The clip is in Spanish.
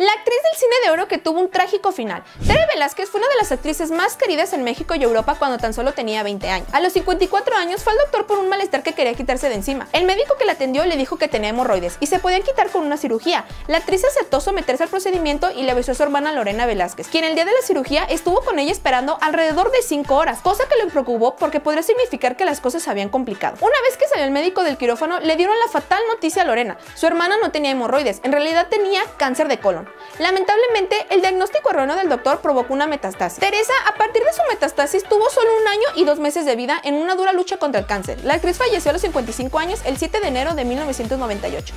La actriz del cine de oro que tuvo un trágico final. Tere Velázquez fue una de las actrices más queridas en México y Europa cuando tan solo tenía 20 años. A los 54 años fue al doctor por un malestar que quería quitarse de encima. El médico que la atendió le dijo que tenía hemorroides y se podían quitar con una cirugía. La actriz aceptó someterse al procedimiento y le avisó a su hermana Lorena Velázquez, quien el día de la cirugía estuvo con ella esperando alrededor de 5 horas, cosa que le preocupó porque podría significar que las cosas se habían complicado. Una vez que salió el médico del quirófano, le dieron la fatal noticia a Lorena. Su hermana no tenía hemorroides, en realidad tenía cáncer de colon. Lamentablemente, el diagnóstico erróneo del doctor provocó una metastasis. Teresa, a partir de su metastasis, tuvo solo 1 año y 2 meses de vida en una dura lucha contra el cáncer. La actriz falleció a los 55 años el 7 de enero de 1998.